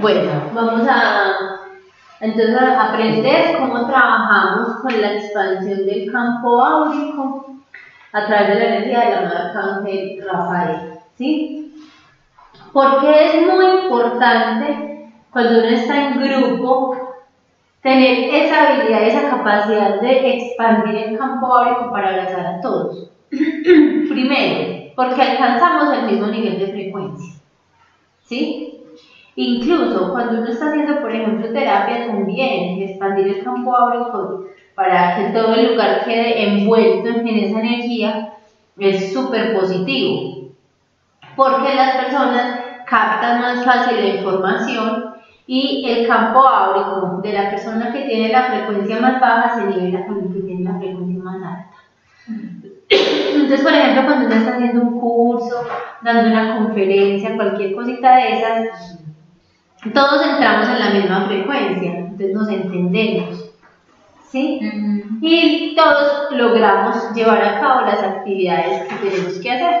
Bueno, vamos a aprender cómo trabajamos con la expansión del campo áurico a través de la energía del amado Arcángel Rafael, ¿sí? Porque es muy importante cuando uno está en grupo tener esa habilidad, esa capacidad de expandir el campo áurico para abrazar a todos. Primero, porque alcanzamos el mismo nivel de frecuencia, ¿sí? Incluso cuando uno está haciendo, por ejemplo, terapia también, expandir el campo áurico para que todo el lugar quede envuelto en esa energía, es súper positivo, porque las personas captan más fácil la información y el campo áurico de la persona que tiene la frecuencia más baja se nivela con el que tiene la frecuencia más alta. Entonces, por ejemplo, cuando uno está haciendo un curso, dando una conferencia, cualquier cosita de esas, todos entramos en la misma frecuencia, entonces nos entendemos, ¿sí? Y todos logramos llevar a cabo las actividades que tenemos que hacer.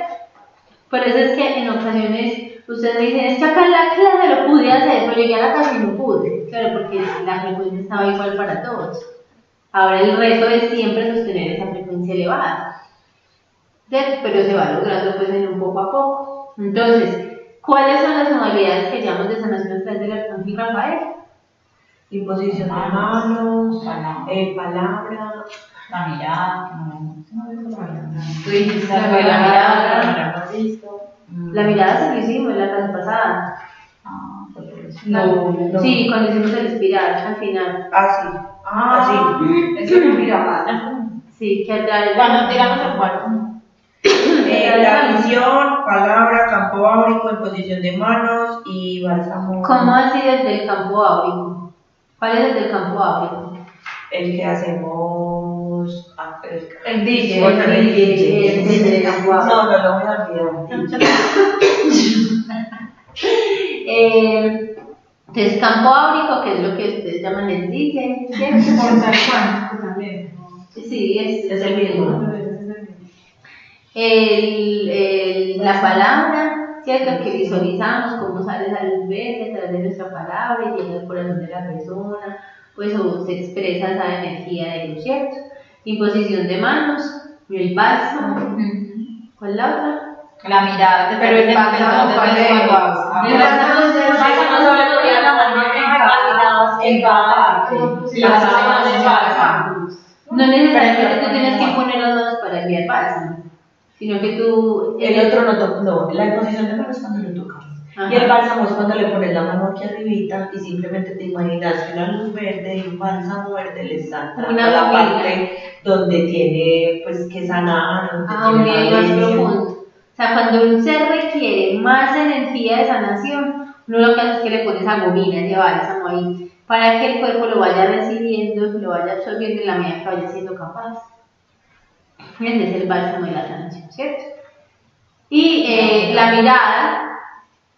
Por eso es que en ocasiones ustedes dicen, es que acá en la clase lo pude hacer, pero llegué a la casa y no pude. Claro, porque la frecuencia estaba igual para todos. Ahora el reto es siempre sostener esa frecuencia elevada. ¿Cierto? Pero se va logrando pues en un poco a poco. Entonces, ¿cuáles son las modalidades que llamamos de sanación a través del Arcángel Rafael? Imposición de manos, palabra, la mirada, la mirada se lo hicimos en la clase pasada. No. Sí, cuando hicimos el espiral al final. Ah, sí. Es una mirada. Sí, que atrás. Cuando tiramos el cuarto. La visión, palabra, campo áurico, en posición de manos y bálsamo. ¿Cómo así desde el campo áurico? ¿Cuál es desde el campo áurico? El que hacemos. El DJ. No, lo voy a olvidar. Entonces, campo áurico, que es lo que ustedes llaman el DJ. Sí, es el mismo. La palabra, ¿cierto? Que visualizamos cómo sale esa luz verde a través de nuestra palabra y llega al corazón de la persona, pues se expresa esa energía de luz, ¿cierto? Imposición de manos, el bálsamo, ¿cuál es la otra? La mirada, pero el bálsamo no necesariamente tú tienes que poner los dos para enviar bálsamo, sino que tú... El otro no toca, no, la imposición de manos es cuando lo tocas. Ajá. Y el bálsamo es cuando le pones la mano aquí arribita y simplemente te imaginas que una luz verde y un bálsamo verde le salta a la parte donde tiene pues que sanar, donde tiene más profundo. O sea, cuando un ser requiere más energía de sanación, uno lo que hace es que le pones agobina, ese bálsamo ahí, para que el cuerpo lo vaya recibiendo, lo vaya absorbiendo en la medida que vaya siendo capaz. Es el bálsamo de la sanación, ¿cierto? Y la mirada,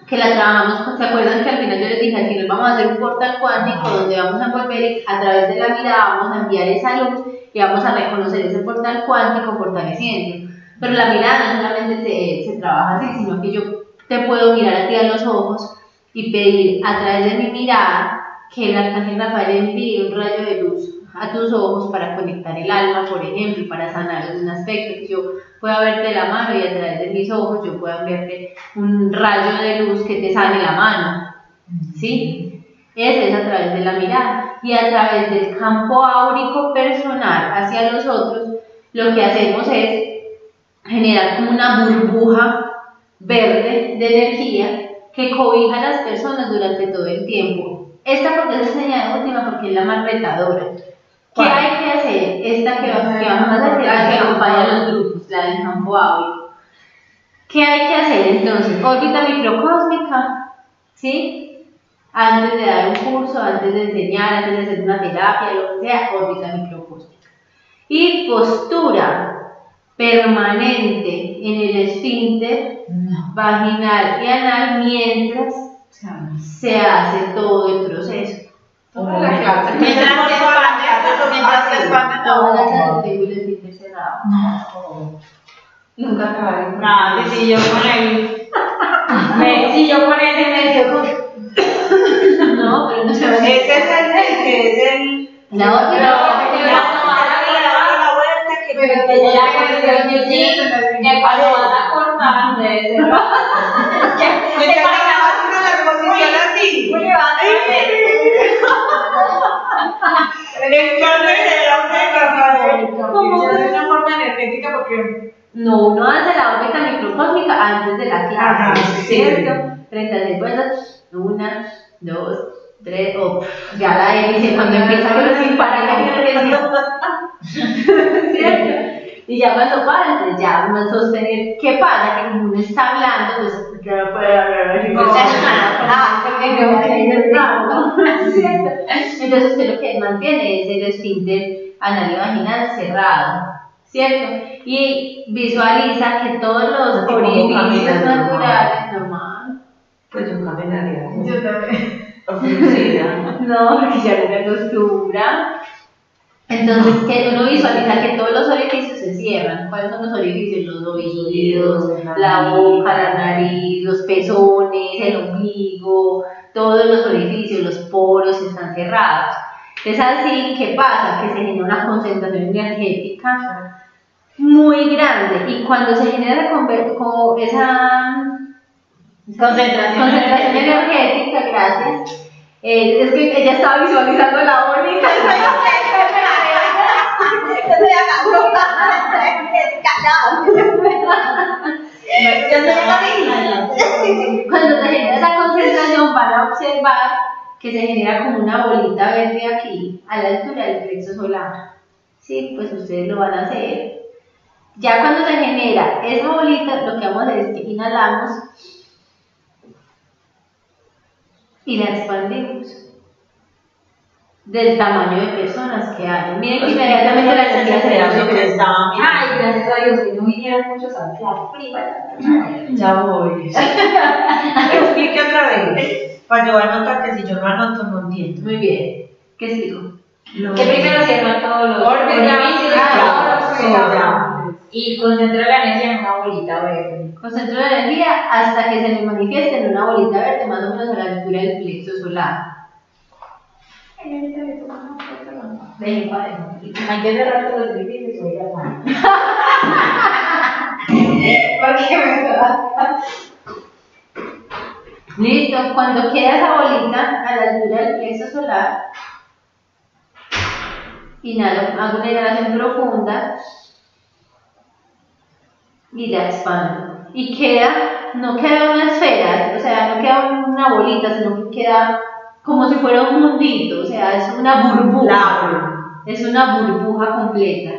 que la trabajamos, ¿se acuerdan que al final yo les dije, al final vamos a hacer un portal cuántico donde vamos a volver a través de la mirada, vamos a enviar esa luz y vamos a reconocer ese portal cuántico fortaleciendo? Pero la mirada no solamente se trabaja así, sino que yo te puedo mirar a ti a los ojos y pedir a través de mi mirada que el Arcángel Rafael envíe un rayo de luz a tus ojos para conectar el alma, por ejemplo, para sanar un aspecto, que yo pueda verte la mano y a través de mis ojos yo pueda verte un rayo de luz que te sane la mano, ¿sí? Ese es a través de la mirada. Y a través del campo áurico personal hacia los otros, lo que hacemos es generar como una burbuja verde de energía que cobija a las personas durante todo el tiempo. Esta porque es la última, porque es la más retadora. ¿Qué hay que hacer? Esta que vamos a hacer, la que acompaña a los grupos, la del campo áurico. ¿Qué hay que hacer entonces? Órbita microcósmica, ¿sí? Antes de dar un curso, antes de enseñar, antes de hacer una terapia, lo que sea, órbita microcósmica. Y postura permanente en el esfínter vaginal y anal mientras se hace todo el proceso. Toda la clase. Nunca acabé. No, si yo con él. Si yo con él me quedo. no se va a decir. Ese es el... No, antes de la órbita microcósmica, antes de la clave, ¿cierto? 36 vueltas, 1, 2, 3, oh, ya la hélice, cuando empieza con los impares, ¿cierto? Y ya cuando paran, ya vamos a sostener. ¿Qué pasa? Que como uno está hablando, pues claro, entonces usted lo que mantiene es el esfínter anal y vaginal cerrado, ¿cierto? Y visualiza que todos los orificios naturales, normal. Pues yo caminaría. Yo también. No, porque ya no me acostumbra. Entonces, que uno visualiza que todos los orificios se cierran. ¿Cuáles son los orificios? Los oídos, la boca, la nariz, los pezones, el ombligo, todos los orificios, los poros están cerrados. Es así que pasa que se genera una concentración energética muy grande, y cuando se genera como esa concentración energética, gracias, es que ella estaba visualizando la bonita. Cuando se genera esa concentración, van a observar que se genera como una bolita verde aquí, a la altura del plexo solar. Sí, pues ustedes lo van a hacer. Ya cuando se genera esa bolita, lo que vamos a hacer es que inhalamos y la expandimos del tamaño de personas que hay. Miren que inmediatamente la energía se da lo que estaba. Ay, gracias a Dios, que no vinieron muchos a la prima. Ya voy. Explique otra vez. Para yo anotar, que si yo no anoto, no entiendo. Muy bien. ¿Qué sigo? Que primero cierra todos los órganos y concentra la energía en una bolita verde. Concentra la energía hasta que se le manifieste en una bolita verde, más o menos a la altura del plexo solar. Hay que cerrar todos los gritos y subir al mar. ¿Por qué me toca? Listo, cuando queda esa bolita a la altura del plexo solar, inhalo, hago una inhalación profunda y la expando. Y queda, no queda una esfera, o sea, no queda una bolita, sino que queda como si fuera un mundito, o sea, es una burbuja. Es una burbuja completa.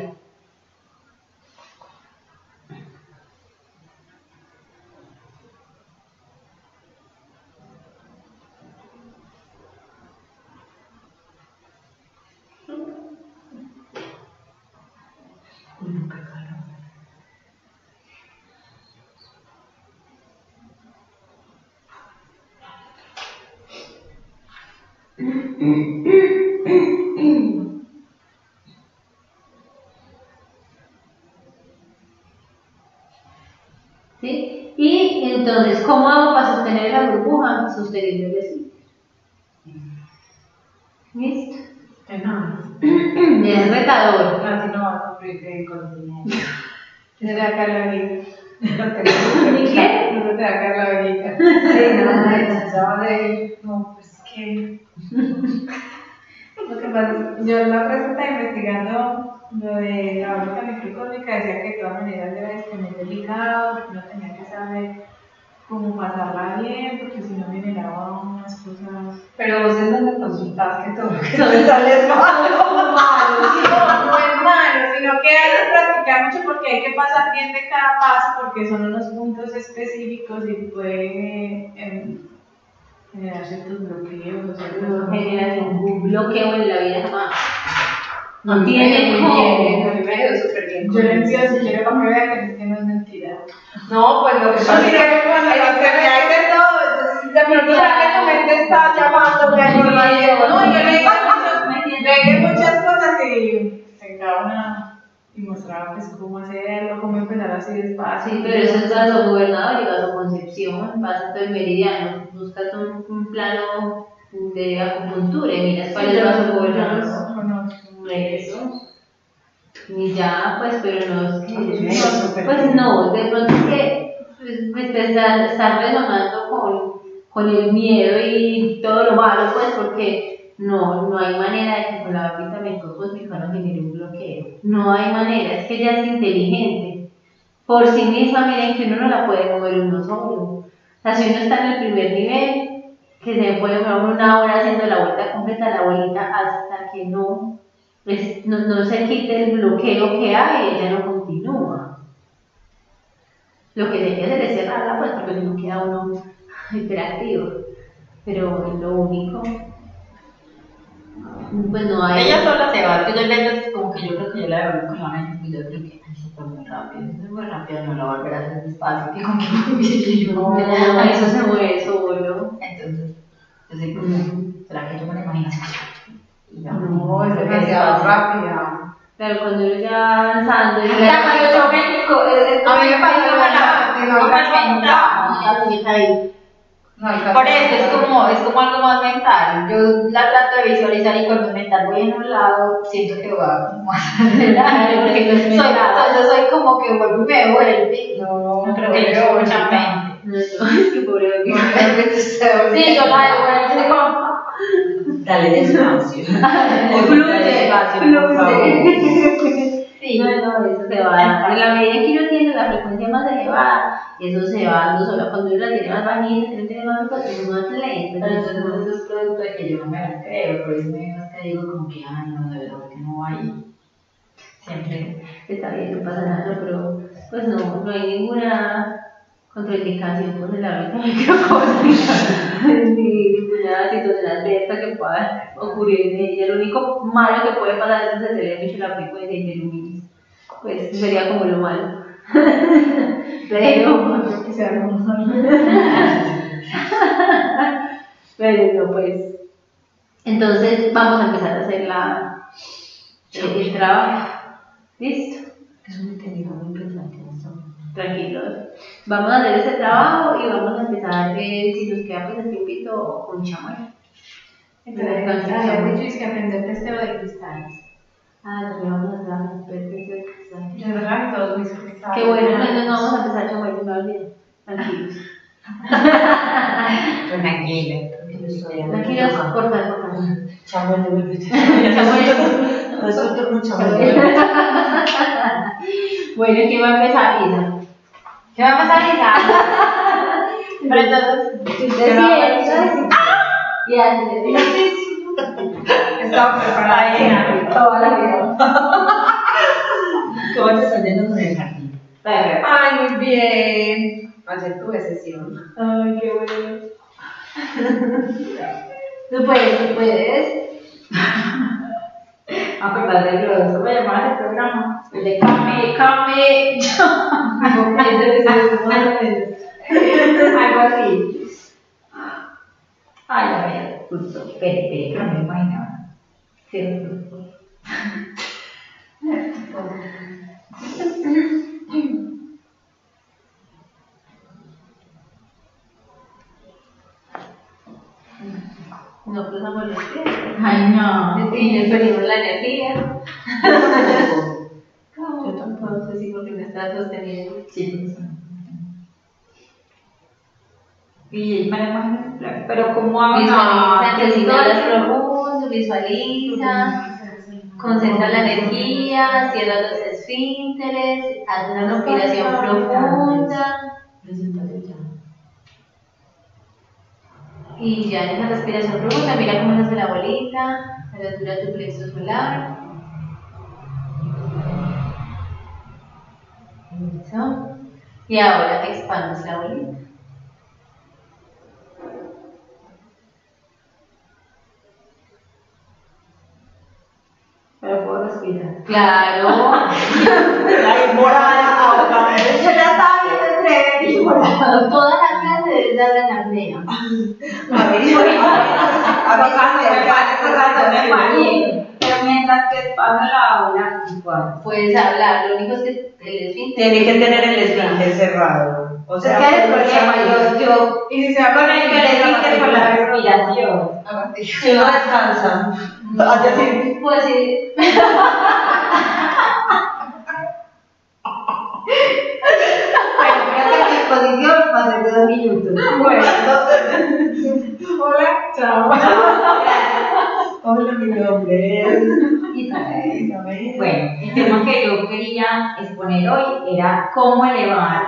¿Sí? Y entonces, ¿cómo hago para sostener la burbuja? Sosteniendo el esfínter. ¿Listo? No. Es retador. No, si no va a cumplir con el dinero. No te va a caer la varita. ¿Y qué? No te va a caer la varita. Sí, no, de no, pues que... Lo que pasa, yo la otra vez estaba investigando lo de la órbita microcósmica, decía que de todas maneras debe de tener delicado, porque uno tenía que saber cómo pasarla bien, porque si no generaba unas cosas. Pero vos es donde consultás que todo lo que te sale es malo. No es malo, sino que hay que practicar mucho, porque hay que pasar bien de cada paso, porque son unos puntos específicos y puede generar ciertos bloqueos. Genera un bloqueo en la vida más. No tiene cómo. Yo le envío si quiero para que vea que no es mentira. No, pues lo que pasa es que cuando la enfermedad de todo, de pronto la gente está llamando, me ayuda. No, yo le digo muchas cosas y se encarna y mostraba pues cómo hacerlo, cómo empezar así despacio. Sí, pero eso es Gobernador y Gobernador Concepción, vas a todo el meridiano, busca un plano de acupuntura y las cuales vas a cobrar. Eso. Y ya, pues, pero no es que. Pues no, de pronto es que pues, te están renomando con el miedo y todo lo malo, pues, porque no hay manera de que con la pensamiento cósmico no genere un bloqueo. No hay manera, es que ella es inteligente. Por sí misma, miren que uno no la puede mover uno solo. O sea, si uno está en el primer nivel, que se puede mover una hora haciendo la vuelta completa a la bolita hasta que no se quite el bloqueo que hay, ella no continúa. Lo que se quiere hacer es cerrarla, pues, porque no queda uno hiperactivo. Pero es lo único. Pues no hay. Ella sola se va, porque yo como que yo creo que yo la devuelvo con la mente, y yo creo que fue muy rápido, no la volverá a hacer despacio, que con que no, eso se mueve solo. Entonces, yo sé que será que yo me la imaginación. No, es demasiado rápida. Pero cuando yo ya avanzando, a mí me pasó por eso es como algo más mental. Yo la trato de visualizar y cuando mental voy en un lado, siento que voy a como acelerar. Entonces soy como que vuelvo y me vuelve. No creo que yo voy a mente. No, es que pobre que sí, yo la devuelvo. Dale despacio. Fluye. Sí, no, eso se va. En la medida que uno tiene la frecuencia más elevada, eso se va dando sola. Cuando uno la tiene más bajita, uno tiene más frecuencia, más lenta. Entonces, uno de esos productos que yo no me la creo, por eso mismo te digo, como que, ay, no, de verdad que no hay. Siempre está bien, no pasa nada, pero pues no hay ninguna contraindicación por el ámbito microcósmica, ni ninguna situación adversa que pueda ocurrir en ella. Lo único malo que puede pasar es que se le mucho la frecuencia y se ilumine. Pues sería como lo malo. Pero que sea como pero no, pues. Entonces vamos a empezar a hacer el trabajo. ¿Listo? Es un entendido muy importante. Tranquilos, vamos a hacer ese trabajo y vamos a empezar, si nos queda pues el tiempito, con chamán. Entonces, habías dicho que aprender testeo de cristales. Ah, lo vamos a dar, testeo de cristales. De verdad, todos mis cristales. Qué bueno, no vamos a empezar chamán, no me olvides. Tranquilos. Tranquilos, por favor. Chamán, no me olvides. Nosotros no chamán. Bueno, ¿quién va a empezar, Isa? ¿Qué va a pasar, Isa? Pero entonces, tú te sientas y haces. Estaba preparada ahí toda la vida. ¿Cómo te estás yendo con el jardín? Ay, muy bien. Ayer tuve sesión. Ay, qué bueno. ¿Tú puedes? Acordate de los ¿cómo llamar el programa? El de Came. Algo así. Ay, a ver, justo. Pepe, no me imaginaba. Sí, justo. No, pues no molesté. Ay, no. Sí, yo perdimos la energía. ¿Cómo? Yo tampoco, no sé si porque me estás sosteniendo. Sí. Y para más, pero como hago. Visualiza, te sientas profundo, visualiza, concentra la energía, cierra los esfínteres, haz una respiración profunda. Y ya en la respiración profunda, mira cómo se hace la bolita, altura de tu plexo solar. Eso. Y ahora expandes la bolita. Pero puedo respirar. Claro. La morada, la derecha, la todas las clases de la apnea. Pero mientras que pasa la ola, puedes hablar. Lo único es que el esfínter. Tiene que tener el esfínter cerrado. O sea, ¿qué es el problema? Yo, y si se va con el que le dije por la respiración, si no descansan. Pues sí. Posición hace 2 minutos. Bueno, hola, chao. Hola, mi nombre es Isabel. Bueno, el tema que yo quería exponer hoy era cómo elevar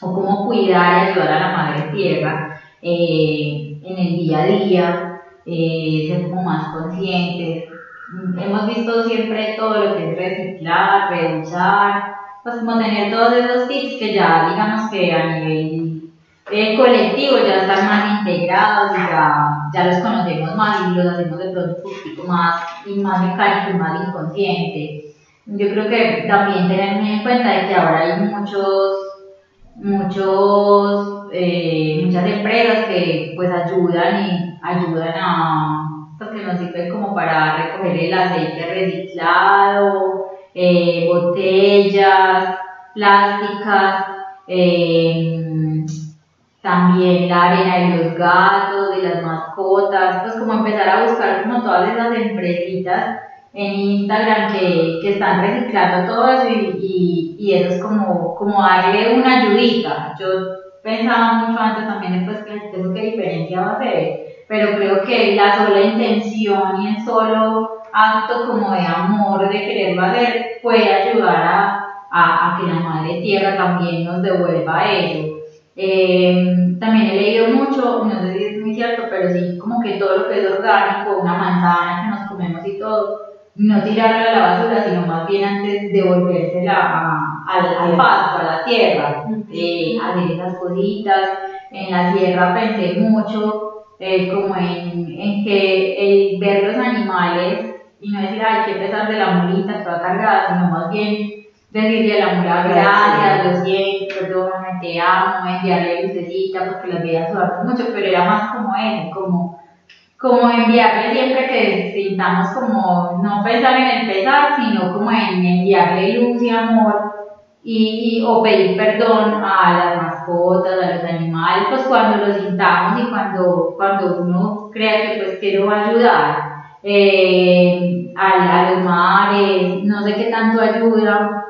o cómo cuidar y ayudar a la Madre Tierra en el día a día, ser como más conscientes. Hemos visto siempre todo lo que es reciclar, reusar, pues como tener todos esos tips que ya digamos que a nivel colectivo ya están más integrados y ya los conocemos más y los hacemos de pronto un poquito más y más mecánico y más inconsciente. Yo creo que también tener muy en cuenta de que ahora hay muchas empresas que pues ayudan a pues que nos sirven como para recoger el aceite reciclado, botellas, plásticas, también la arena de los gatos, de las mascotas, pues como empezar a buscar como todas esas empresitas en Instagram que están reciclando todo eso y eso es como darle una ayudita. Yo pensaba mucho antes también después que eso qué diferencia va a hacer, pero creo que la sola intención y el solo acto como de amor, de quererlo hacer, puede ayudar a que la Madre Tierra también nos devuelva eso. También he leído mucho, no sé si es muy cierto, pero sí, como que todo lo que es orgánico, una manzana que nos comemos y todo, no tirarla a la basura, sino más bien antes devolvérsela al pasto, a la tierra, hacer esas cositas. En la tierra pensé mucho, como en que el ver los animales, y no decir, ay, qué pesar de la mulita que va cargada, sino más bien decirle a la mula, gracias, lo siento, perdóname, te amo, enviarle lucecita, porque las veía sudar mucho, pero era más como eso, como enviarle siempre que sintamos como, no pensar en el pesar, sino como en enviarle luz y amor, o pedir perdón a las mascotas, a los animales, pues cuando los sintamos y cuando uno crea que pues quiero ayudar. A los mares, no sé qué tanto ayuda,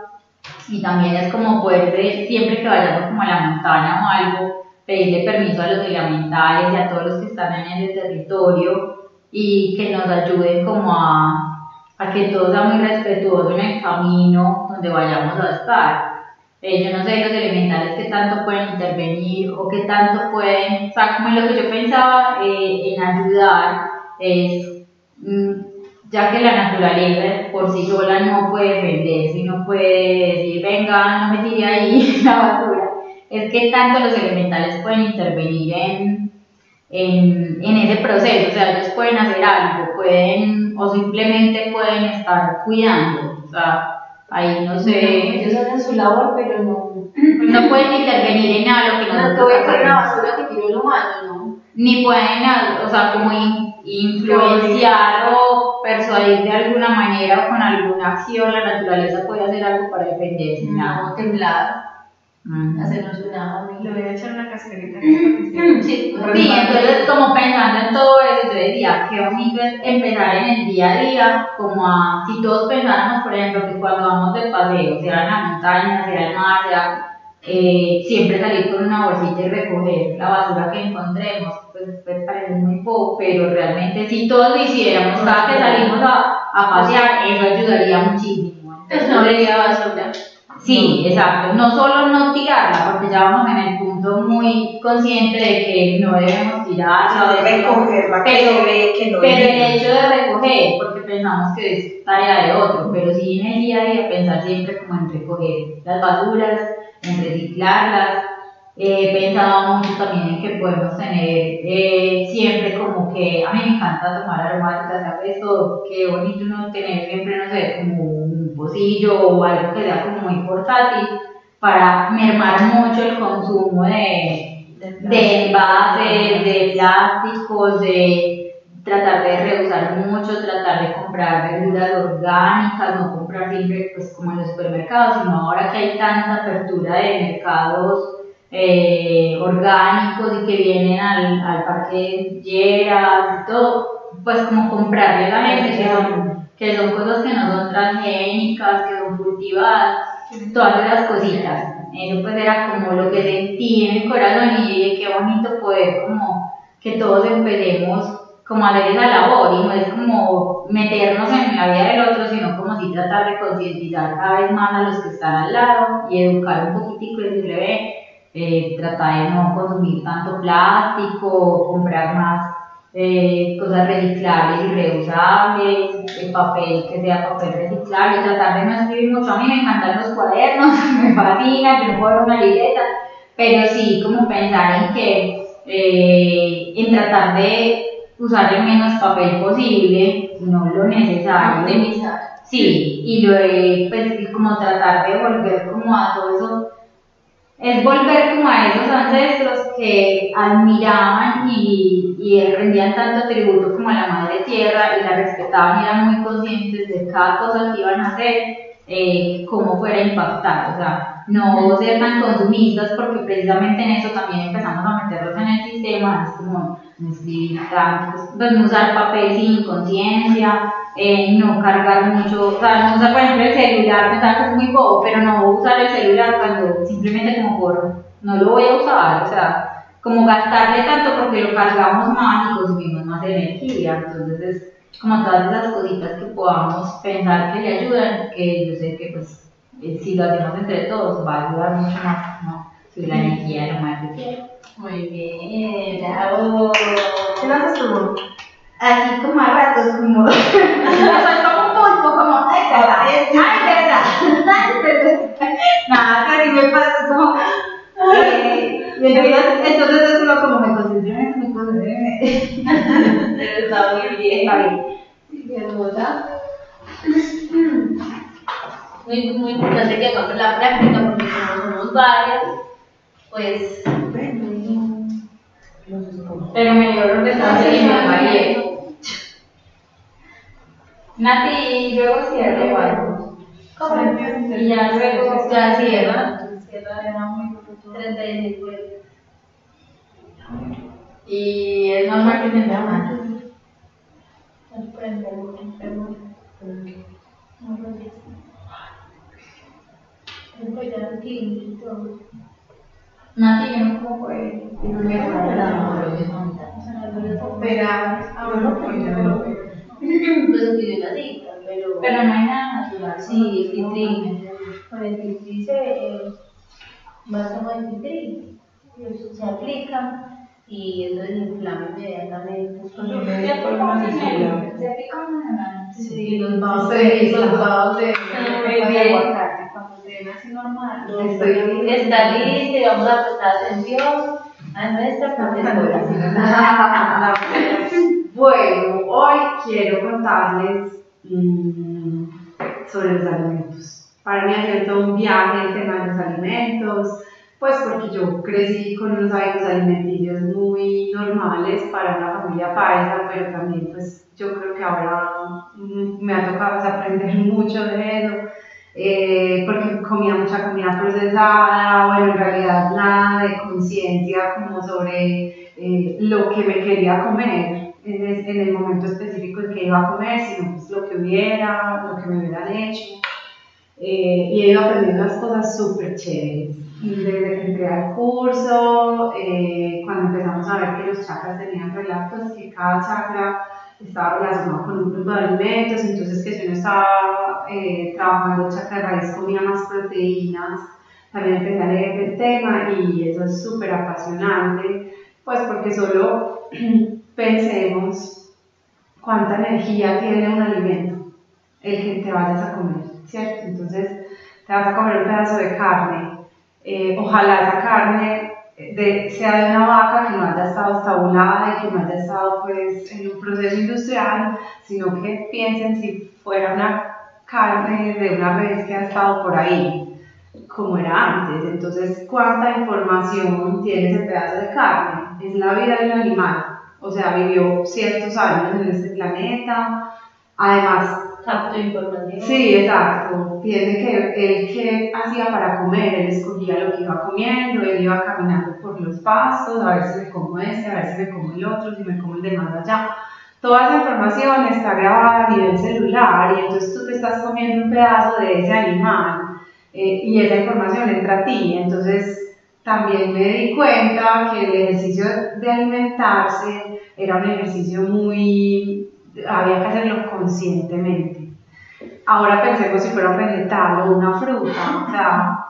y también es como poder siempre que vayamos como a la montaña o algo, pedirle permiso a los elementales y a todos los que están en el territorio y que nos ayuden como a que todo sea muy respetuoso en el camino donde vayamos a estar. Yo no sé los elementales qué tanto pueden intervenir o qué tanto pueden, o sea, como en lo que yo pensaba en ayudar es ya que la naturaleza por sí sola no puede defenderse y no puede decir, venga, no me tire ahí la basura, es que tanto los elementales pueden intervenir en ese proceso, o sea, ellos pueden hacer algo, o simplemente pueden estar cuidando, o sea, ahí no sé. Ellos hacen su labor, pero no pueden intervenir en algo que no puede hacer la basura que tiró el humano, ¿no? Ni pueden, o sea, como influenciar o persuadir de alguna manera o con alguna acción. La naturaleza puede hacer algo para defenderse, no temblar, hacernos una amiga. Le voy a echar una cascarita. Sí, entonces como pensando en todo eso, yo diría que bonito es empezar en el día a día, como si todos pensáramos, por ejemplo, que cuando vamos de paseo, sea en la montaña, sea en mar, siempre salir con una bolsita y recoger la basura que encontremos. Pues parece muy poco, pero realmente si todos lo hiciéramos cada que salimos a pasear, eso ayudaría muchísimo. Entonces no le diera basura. Sí, exacto. No solo no tirarla, porque ya vamos en el punto muy consciente de que no debemos tirarla, no debemos recogerla, pero el hecho de recoger, porque pensamos que es tarea de otro, pero sí en el día a día pensar siempre como en recoger las basuras, en reciclarlas. He pensado mucho también en que podemos tener siempre como que, a mí me encanta tomar aromáticas, ¿sabes? Todo, qué bonito uno tener siempre, no sé, como un pocillo o algo que sea como muy portátil para mermar mucho el consumo de envases, de plásticos, de tratar de rehusar mucho, tratar de comprar verduras orgánicas, no comprar siempre pues como en los supermercados, sino ahora que hay tanta apertura de mercados orgánicos y que vienen al parque Lleras y todo, pues como comprarle a la gente, que son cosas que no son transgénicas, que son cultivadas, todas esas cositas. Eso pues era como lo que sentí en mi corazón y dije, qué bonito poder como que todos empecemos como a hacer esa labor, y no es como meternos en la vida del otro, sino como si tratar de concientizar cada vez más a los que están al lado y educar un poquitico y decirle, ve, tratar de no consumir tanto plástico, comprar más cosas reciclables y reusables, el papel que sea papel reciclable, tratar de no escribir mucho. A mí me encantan los cuadernos, me fascina, que no puedo una libreta, pero sí como pensar en que en tratar de usar el menos papel posible, no lo necesario, optimizar. Sí, y pues como tratar de volver como a todo eso, es volver como a esos ancestros que admiraban y rendían tanto tributo como a la Madre Tierra y la respetaban y eran muy conscientes de cada cosa que iban a hacer, cómo fuera impactar, o sea, no ser tan consumistas, porque precisamente en eso también empezamos a meterlos en el sistema, es como no escribir tanto, pues, no usar papel sin conciencia, no cargar mucho, o sea, no usar por ejemplo el celular, pensar que es muy bobo, pero no usar el celular cuando simplemente como por no lo voy a usar, o sea, como gastarle tanto porque lo cargamos más y consumimos más energía, entonces es como todas esas cositas que podamos pensar que le ayudan, que yo sé que pues si lo hacemos entre todos va a ayudar mucho más, ¿no? Sobre la energía de la Madre Tierra. Muy bien, bravo. ¿Qué nos haces? Así como a ratos, como un pulpo, como ay, verdad. Nada, casi me pasa como entonces es uno como me concentré, me concentré. Pero está muy bien, está bien. Sí, qué hermosa. Muy importante que hagamos la práctica porque como somos varias, pues. Pero me dio lo que estaba haciendo María. Naty, luego cierro algo. ¿Cómo? Y ya luego ya cierra. Cierra muy 36 vueltas. Y es normal que te llama. Naty, yo no como fue. No me pero no hay nada natural. Sí, es vitrine. Por el que dice, más o menos vitrine. Se aplica y eso desinflama inmediatamente. Se aplica una. Sí, los vasos de aguacate. Así normal. Está lista y vamos a prestar atención a nuestra profesora. Bueno, hoy quiero contarles sobre los alimentos. Para mí ha sido todo un viaje el tema de los alimentos, pues porque yo crecí con unos hábitos alimenticios muy normales para una familia paisa, pero también pues yo creo que ahora me ha tocado aprender mucho de eso. Porque comía mucha comida procesada, bueno, en realidad nada de conciencia como sobre lo que me quería comer en el momento específico en que iba a comer, sino pues lo que hubiera, lo que me hubieran hecho. Y he ido aprendiendo unas cosas súper chéveres. Desde que entré al curso, cuando empezamos a ver que los chakras tenían relatos, que cada chakra estaba relacionado con un grupo de alimentos, entonces que si uno estaba trabajando chakra raíz comía más proteínas, también empecé a leer el tema y eso es súper apasionante, pues porque solo pensemos cuánta energía tiene un alimento, el que te vayas a comer, ¿cierto? Entonces te vas a comer un pedazo de carne, ojalá esa carne sea de una vaca que no haya estado estabulada y que no haya estado pues en un proceso industrial, sino que piensen si fuera una carne de una res que ha estado por ahí, como era antes. Entonces, ¿cuánta información tiene ese pedazo de carne? Es la vida del animal, o sea, vivió ciertos años en este planeta, Además, acto informativo. Sí, exacto. Piense que él qué hacía para comer, él escogía lo que iba comiendo, él iba caminando por los pastos, a ver si me como este, a ver si me como el otro, si me como el de más allá. Toda esa información está grabada a nivel celular y entonces tú te estás comiendo un pedazo de ese animal y esa información entra a ti. Entonces también me di cuenta que el ejercicio de alimentarse era un ejercicio muy... había que hacerlo conscientemente. Ahora pensemos si fuera un vegetal o una fruta, o sea,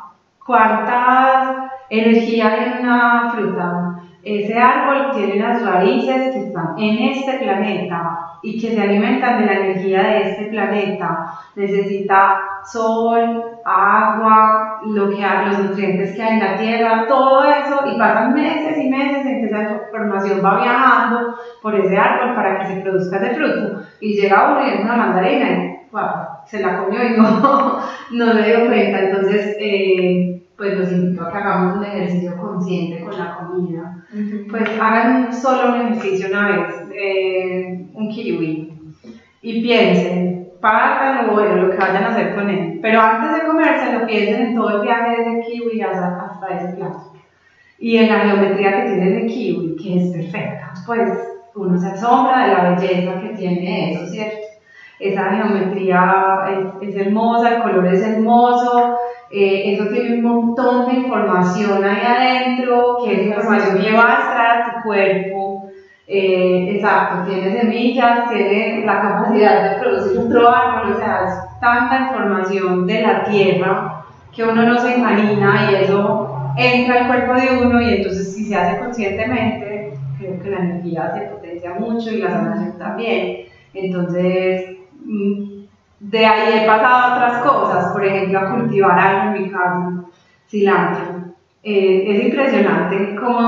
¿cuánta energía hay en una fruta? Ese árbol tiene las raíces que están en este planeta y que se alimentan de la energía de este planeta. Necesita sol, agua, los nutrientes que hay en la tierra, todo eso, y pasan meses y meses en que esa información va viajando por ese árbol para que se produzca ese fruto. Y llega uno y es una mandarina y wow, se la comió y no le dio cuenta. Entonces, pues los invito a que hagamos un ejercicio consciente con la comida. Pues hagan solo un ejercicio una vez, un kiwi, y piensen, partan o bueno, lo que vayan a hacer con él, pero antes de comérselo piensen en todo el viaje desde el kiwi hasta ese plato, y en la geometría que tiene el kiwi, que es perfecta. Pues uno se asombra de la belleza que tiene eso, ¿cierto? Esa geometría es hermosa, el color es hermoso. Eso tiene un montón de información ahí adentro, que es información que va a extraer a tu cuerpo. Exacto, tiene semillas, tiene la capacidad de producir otro árbol, o sea, es tanta información de la tierra que uno no se imagina, y eso entra al cuerpo de uno, y entonces si se hace conscientemente, creo que la energía se potencia mucho y la sanación también. Entonces... de ahí he pasado a otras cosas, por ejemplo, a cultivar algo en mi casa, cilantro. Es impresionante como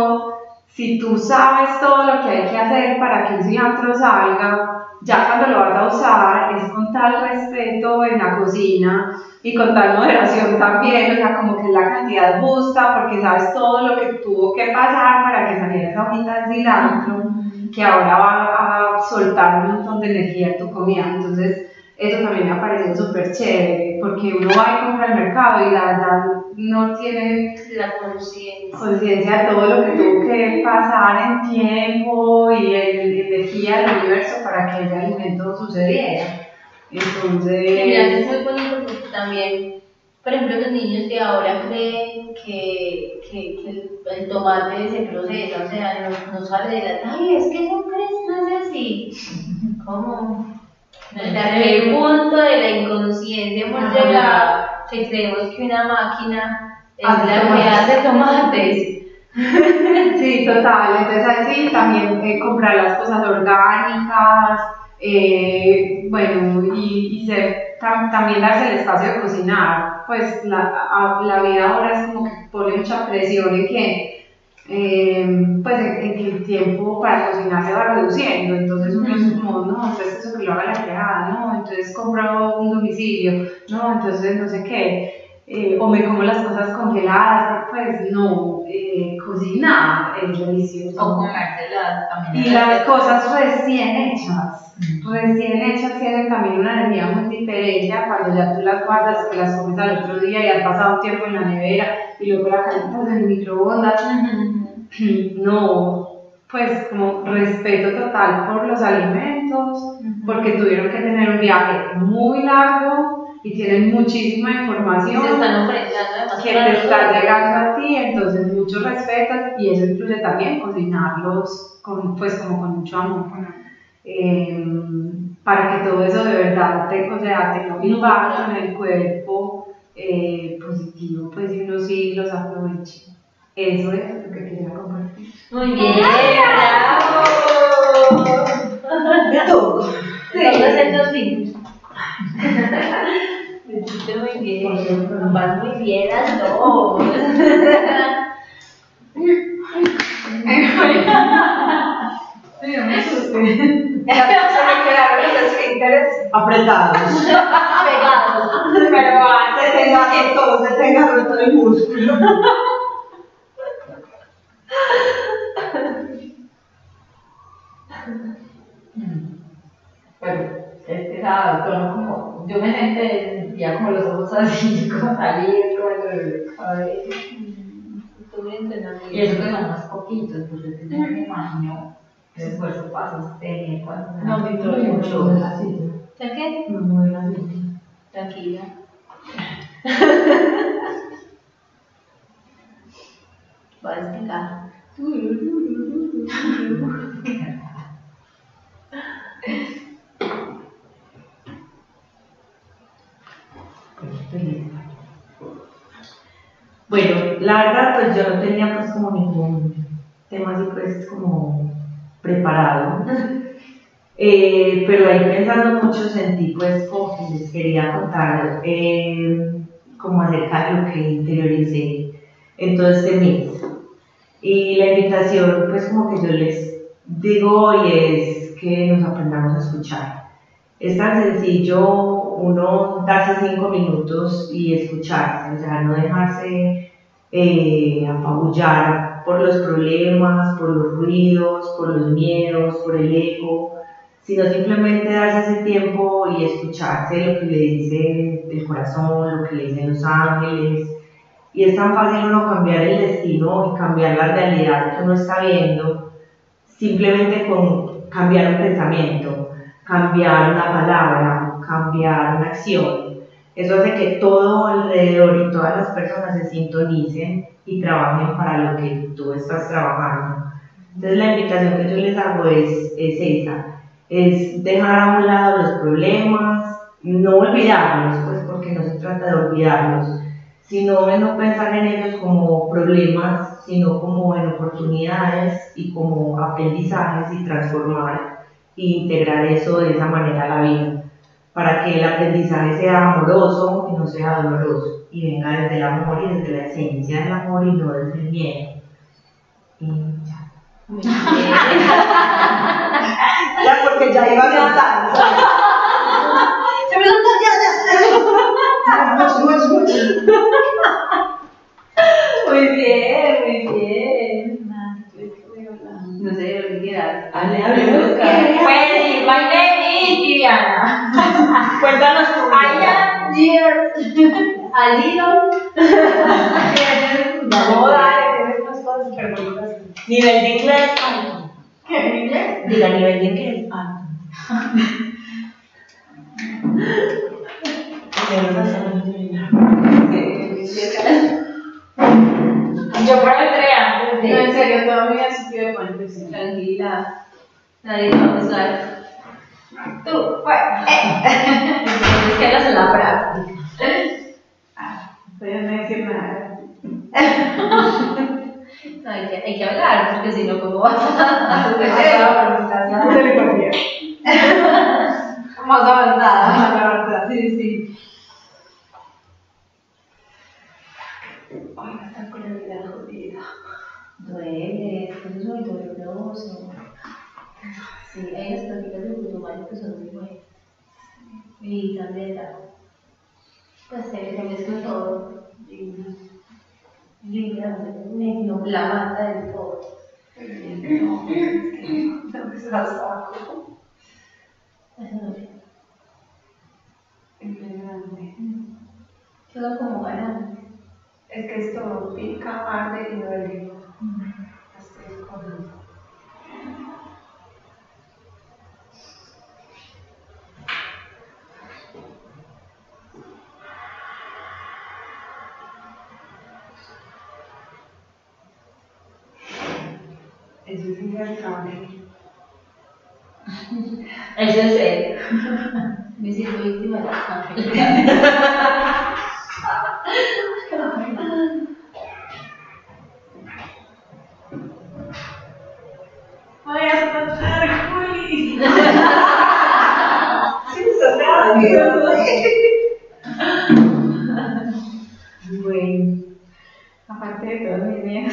si tú sabes todo lo que hay que hacer para que un cilantro salga, ya cuando lo vas a usar es con tal respeto en la cocina y con tal moderación también, o sea, como que la cantidad gusta porque sabes todo lo que tuvo que pasar para que saliera esa hojita de cilantro, que ahora va a soltar un montón de energía en tu comida. Entonces, eso también me ha parecido súper chévere, porque uno va y compra al mercado y la verdad no tiene la conciencia de todo lo que tuvo que pasar en tiempo y en energía del universo para que ese alimento sucediera. Entonces... mira, es muy bonito porque también, por ejemplo, los niños de ahora creen que el tomate se procesa, o sea, no sale de la... ay, es que no crece, no es así. ¿Cómo? El punto de la inconsciencia, porque que creemos que una máquina es la que hace tomates. Sí, total. Entonces así también comprar las cosas orgánicas, bueno, y también darse el espacio de cocinar. Pues la vida ahora es como que pone mucha presión en que pues el tiempo para cocinar se va reduciendo, entonces uno es como, no, entonces eso que lo haga la creada, no, entonces compro un domicilio, no, entonces no sé qué, o me como las cosas congeladas, pues no, cocinar es delicioso. O comérselas también. Y las cosas recién hechas tienen también una energía muy diferente cuando ya tú las guardas, que las comes al otro día y has pasado tiempo en la nevera y luego la calientas en el microondas. No, pues como respeto total por los alimentos, porque tuvieron que tener un viaje muy largo y tienen muchísima información que te está llegando a ti, entonces mucho respeto, y eso incluye también cocinarlos pues como con mucho amor, para que todo eso de verdad tenga un impacto en el cuerpo positivo, pues, y uno sí los aproveche. Eso es lo que quería compartir. Muy bien, bravo. Todo. Sí. Vamos a hacer 2 minutos. Muy bien. Vas muy bien a todos. Sí, me asusté. Ya se me quedaron los esfínteres apretados. Pegados. Pero antes tenga que todo se tenga roto el músculo. Bueno, estaba como, yo me sentía como los ojos así, como salidos, como el cabello. Y eso que son más poquitos, porque yo me imagino el esfuerzo para sostener cuando no me incluye mucho. ¿Sabes qué? No, no era así. Tranquila. Voy a explicar. Bueno, la verdad pues yo no tenía pues como ningún tema así pues como preparado, pero ahí pensando mucho sentí pues como que les quería contar como acerca de lo que interioricé en todo este mes. Y la invitación pues como que yo les digo hoy es que nos aprendamos a escuchar. Es tan sencillo uno darse 5 minutos y escucharse, o sea, no dejarse apabullar por los problemas, por los ruidos, por los miedos, por el ego, sino simplemente darse ese tiempo y escucharse lo que le dice el corazón, lo que le dicen los ángeles. Y es tan fácil uno cambiar el destino y cambiar la realidad que uno está viendo, simplemente con cambiar un pensamiento, cambiar una palabra, cambiar una acción. Eso hace que todo alrededor y todas las personas se sintonicen y trabajen para lo que tú estás trabajando. Entonces la invitación que yo les hago es esa, es dejar a un lado los problemas, no olvidarlos, pues porque no se trata de olvidarlos, sino de no pensar en ellos como problemas, sino como en oportunidades y como aprendizajes, y transformar e integrar eso de esa manera a la vida, para que el aprendizaje sea amoroso y no sea doloroso, y venga desde el amor y desde la esencia del amor y no desde el miedo. Y ya. Ya, porque ya iba a cantar. Se me soltó ya. Muy bien, muy bien. No sé de lo que quieras. Pues, my name is Viviana. Cuéntanos tu vida. Dear, a little. Vamos a dar unas cosas súper bonitas. Nivel de inglés alto. ¿Qué? ¿En inglés? Diga, nivel de inglés alto. Yo por el trea. No, en serio, todavía se quiere poner. Tranquila. Nadie lo va a usar. Tú, pues, es que no se la práctica. Pero no hay que nada. No, hay que hablar, porque si no, ¿cómo vas a avanzar? Más avanzada, más avanzada, sí, sí. Ay, está con el vida jodida. Duele, es muy doloroso. Sí, hay unas prácticas de Putumayo que son muy buenas. Y también la... Pues se mezcla todo. Y la mata del todo. No, que se la saco. Eso no es. Es grande. Quedó como grande. Es que esto pica, arde y duele. Las 3 cosas. Eso es inversable. Eso es él. Me siento víctima de Arcángel. Voy a espantar, Juli. Bueno, aparte de todos mis días.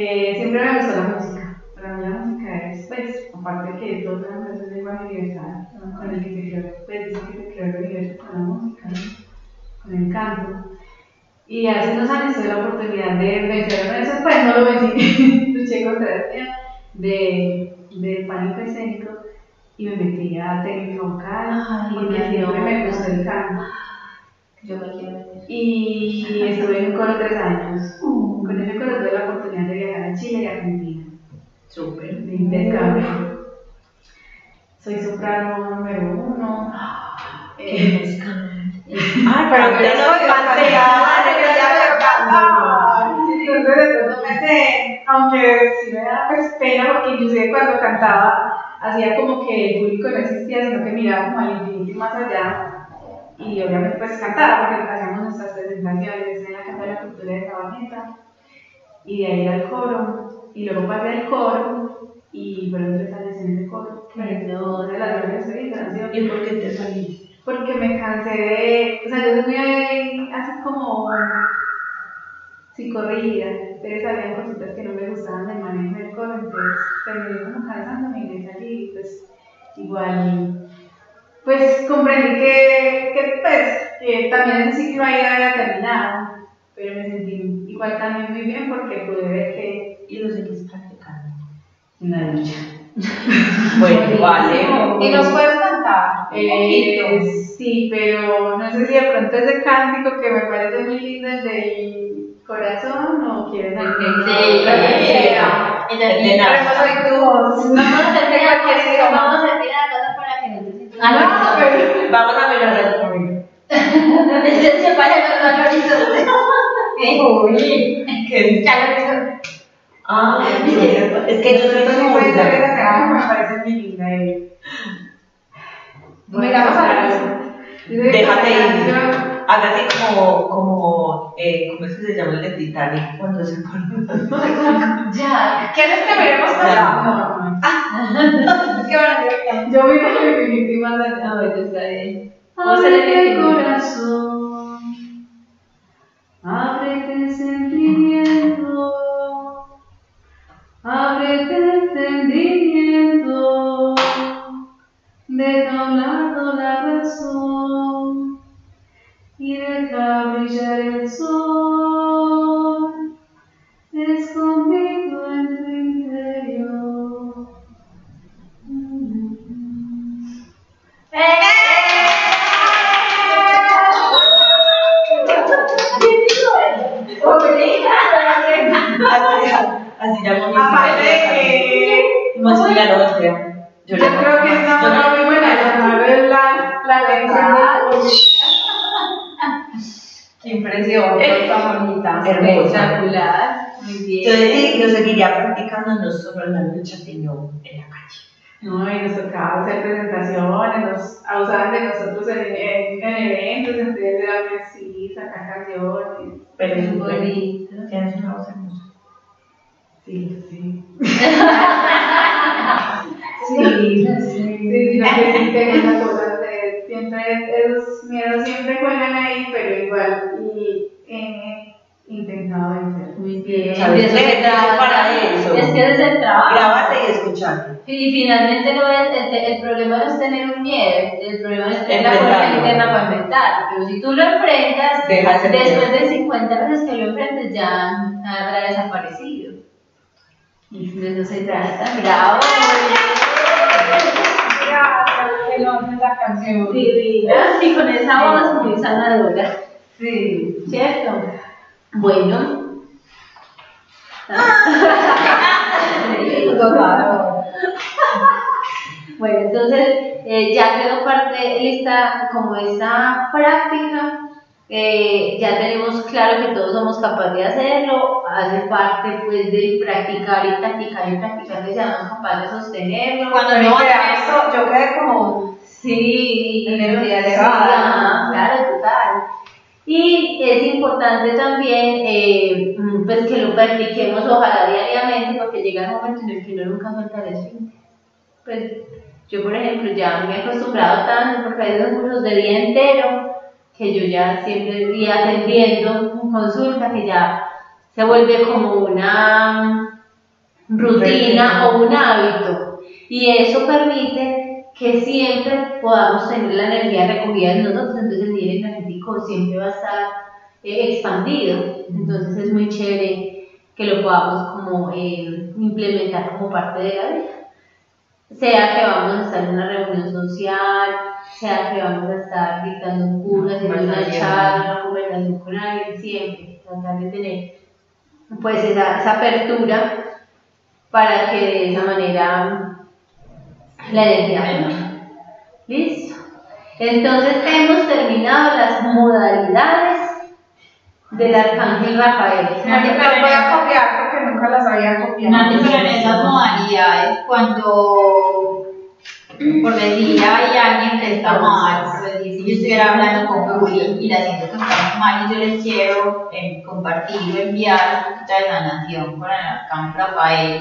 Siempre me gustó la música. Para mí la música es, pues, aparte que todo es un lenguaje universal, con el que se creó, pues dicen que se creó el universo con la música, ¿no? Con el canto. Y hace unos años tuve la oportunidad de vencer a eso, pues no lo vencí, luché contra el tema de pánico escénico, y me metía técnico vocal y siempre me gustó el canto. Yo me quiero meter. Y estuve en un coro 3 años. Con ese coro tuve la oportunidad de viajar a Chile y Argentina. Súper. De intercambio. Soy soprano número 1. ¡Qué ¡ay, pero que no me canté! Aunque sí me da pena, porque inclusive cuando cantaba hacía como que el público no existía, sino que miraba como al infinito más allá. Y obviamente pues cantaba, porque hacíamos nuestras presentaciones en la Casa de la Cultura de Sabaneta. Y de ahí era el coro, y luego pasé al coro, y fueron 3 años en el coro. ¿Y por qué te saliste? Porque me cansé de, o sea, yo soy muy así como psicorrida, ustedes sabían cositas que no me gustaban del manejo del coro, entonces terminé como cansándome y me salí, pues igual, pues comprendí que también ese ciclo ahí había terminado, pero me sentí igual también muy bien porque pude ver que, y lo seguís practicando, una lucha. Bueno, vale. ¿Y nos puedes cantar? Sí, pero no sé si de pronto ese cántico que me parece muy lindo, el del corazón, o quieres algo. Vamos a tirar la cosa para que no te sientas. Vamos a mirar la comida. Se para los valoritos. Uy, qué chalón. Ah, es que yo no puedo saber esa cara, me parece muy linda. Miramos a la luz. Déjate ir. Hágase como eso se llama el de Titanic cuando se pone. Ya. ¿Quieres que miremos para no? Ah, qué bueno. Yo miro que mi prima la vez está ahí. Abre el corazón, ábrete el sentimiento. Ábrete el entendimiento, deja a un lado la razón y deja brillar el sol escondido en tu interior. Así ya muy aparte que no soy la otra. Yo creo que está muy buena la letra. Qué impresión, está bonita, espectacular. Muy bien. Entonces yo seguiría practicando no solo en la lucha, sino en la calle. No, y nos tocaba hacer presentaciones, nos abusaban de nosotros en eventos, entonces era así, sacar canciones. Pero es muy bonito. Tienes una voz hermosa. Sí. Sí. Tengo cosas de siempre, esos miedos siempre juegan ahí, pero igual, y intentado vencer. Muy bien. Es que desde el trabajo. Grábate y escuchar. Y finalmente no es, el problema no es tener un miedo, el problema es tener la fuerza interna para enfrentar. Pero si tú lo enfrentas, después de 50 veces que lo enfrentes ya habrá desaparecido. De eso se trata. ¡Bravo! ¡Qué loca es la canción! Divina. Y con esa voz muy sanadora. Sí. ¿Cierto? Bueno. Bueno, entonces ya quedó parte lista como esta práctica. Ya tenemos claro que todos somos capaces de hacerlo, hace parte pues de practicar y practicar y practicar, que seamos capaces de sostenerlo. Cuando no crea eso, yo quedé como sí, energía elevada, claro, total. Y es importante también pues que lo practiquemos ojalá diariamente, porque llega el momento en el que uno nunca suelta el esfínter. Pues yo por ejemplo ya me he acostumbrado tanto porque hay unos cursos de día entero que yo ya siempre estoy atendiendo consulta, que ya se vuelve como una rutina o un hábito. Y eso permite que siempre podamos tener la energía recogida en nosotros, entonces el nivel energético siempre va a estar expandido. Entonces es muy chévere que lo podamos como implementar como parte de la vida. sea que vamos a estar en una reunión social, sea que vamos a estar dictando un curso, haciendo una charla, una conversación con alguien, siempre tratar de tener pues esa apertura para que de esa manera la energía fluya. ¿Listo? Entonces hemos terminado las modalidades del Arcángel Rafael. Naty, pero voy a copiar porque nunca las había copiado. Naty, pero en esas modalidades, cuando por decir hay alguien que está mal, por decir si yo estuviera hablando con Juli y la siento que está mal y yo les quiero compartir o enviar un poquito de sanación con el Arcángel Rafael,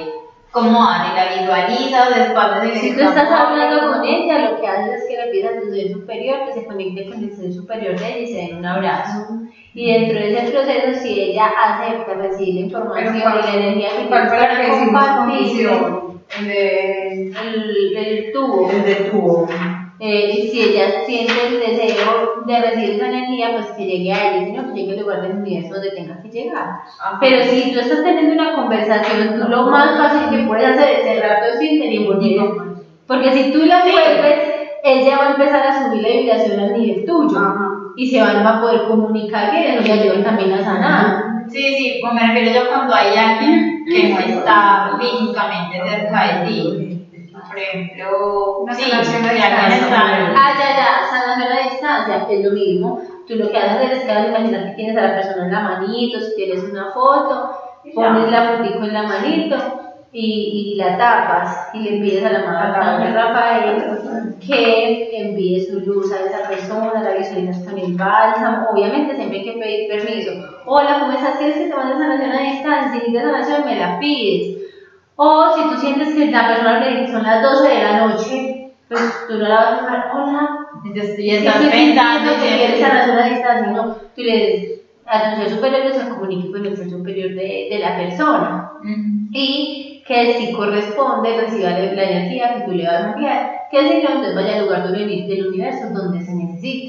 ¿cómo hace? ¿La visualiza o después de que si tú estás hablando con ella, lo que haces es que le pides a tu ser superior que se conecte con el ser superior de ella y se den un abrazo? Y dentro de ese proceso, si ella acepta recibir la información y la energía que para compartir el tubo, si ella siente el deseo de recibir esa energía, pues que llegue a ella, sino que llegue al lugar del universo donde tenga que llegar. Ajá. Pero si tú estás teniendo una conversación, tú lo más fácil que puedes hacer es cerrar tu esfínter y volverlo. Porque si tú la vuelves, ella va a empezar a subir la vibración al nivel tuyo. Ajá. Y se van a poder comunicar bien, eso me ayuda también a sanar. Sí, pues me refiero yo cuando hay alguien que no está físicamente cerca de ti. Por ejemplo, una sanación a distancia. Sanación a distancia, que es lo mismo. Tú lo que haces es que vas a imaginar que tienes a la persona en la manito, si tienes una foto, pones la fotico en la manito y la tapas y le pides a la madre Rafael que envíe su luz a esa persona, la visualizas con el bálsamo. Obviamente siempre hay que pedir permiso. Hola, ¿cómo estás? ¿Quieres que te mande sanación a distancia? Si necesitas sanación, me la pides. O si tú sientes que la persona le son las 12 de la noche, pues tú no la vas a dejar. Hola, entonces ya estás pensando que quieres sanación a distancia. No, tú le a tu ser superior se comunique con el ser superior de la persona. Y que si corresponde reciba la energía que tú le vas a enviar, que si no, usted vaya al lugar del universo donde se necesite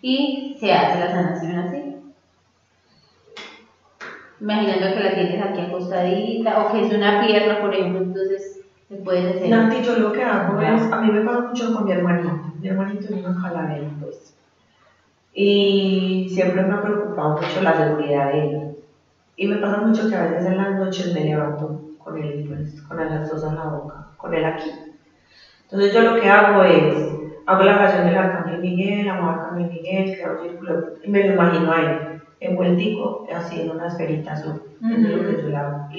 y se hace la sanación así. Imaginando que la tienes aquí acostadita o que es una pierna, por ejemplo, entonces se puede hacer. Naty, yo lo que hago es, a mí me pasa mucho con mi hermanito. Mi hermanito es una calavera, pues. Y siempre me ha preocupado mucho la seguridad de él. Y me pasa mucho que a veces en las noches me levanto con él, pues, con las dos en la boca, con él aquí. Entonces yo lo que hago es, hago la oración del Arcángel Miguel, amo al Arcángel Miguel, creo círculo, y me lo imagino a él, envueltico, así en una esferita azul. Eso es lo que yo le hago. Y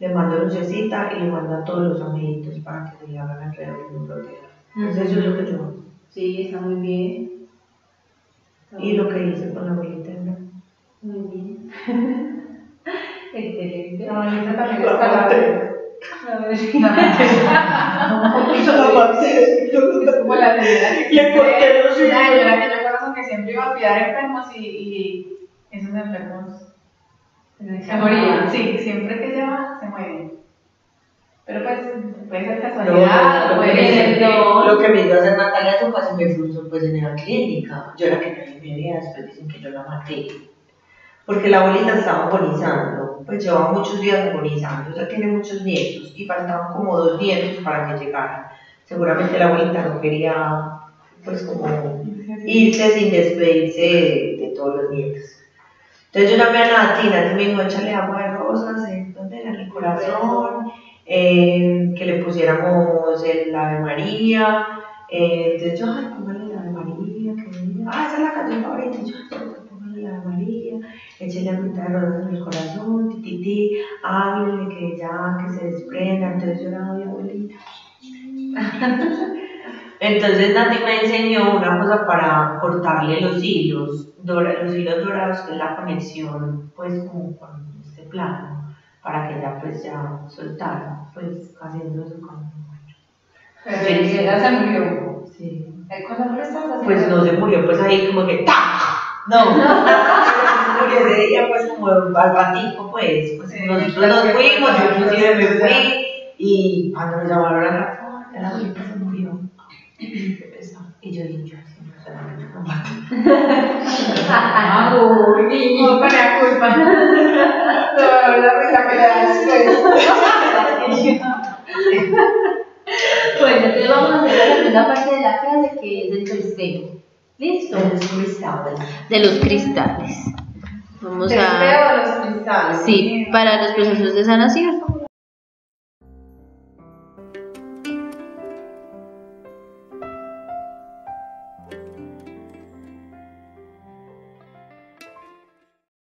le mando lucecita y le mando a todos los angelitos para que se le hagan alrededor de un proteo. Entonces eso es lo que yo hago. Sí, está muy bien. Y lo que hice con la abuelita, ¿no? Muy bien. Excelente. La bonita también es calavera. A ver. Es como la señora que yo conozco que siempre iba a cuidar enfermos y esos enfermos se morían. Sí, siempre que se va, se mueren. Pero pues puede ser casualidad, puede ser todo. Lo que me hizo hacer Natalia Tupas me frustró pues en la clínica. Yo la que no hice mi vida, después dicen que yo la maté. Porque la abuelita estaba agonizando, pues llevaba muchos días agonizando, o sea, tiene muchos nietos y faltaban como 2 nietos para que llegaran. Seguramente la abuelita no quería, pues, como irse sin despedirse de todos los nietos. Entonces yo llamé a Naty me dijo, échale agua de rosas, ¿dónde era el corazón? Que le pusiéramos el Ave María. Entonces yo, ay, póngale el Ave María, que bonita. Ah, esa es la canción favorita. Yo, póngale el Ave María. Echele la mitad de rosas en el corazón, tititi, háblele que ya, que se desprenda. Entonces yo la doy abuelita. Entonces Naty me enseñó una cosa para cortarle los hilos dorados, que es la conexión, pues como con este plano, para que ella pues ya soltara, pues haciendo eso con mi mujer. Pero ella se murió. Sí. ¿Cuándo lo estás haciendo? Pues no se murió, pues ahí como que ¡tac! No. Porque ese día pues como al patico pues sí, nosotros nos fuimos, yo inclusive me fui y cuando me llamaron a la abuelita se murió. Y yo dije, así no se la voy a matar. No, para culpa. No, la risa me la después. le vamos a pegar la primera parte de la clase, que es el cristeo. ¿Listo? De los cristales. De los cristales. Vamos a... los cristales. Sí, para los procesos de sanación.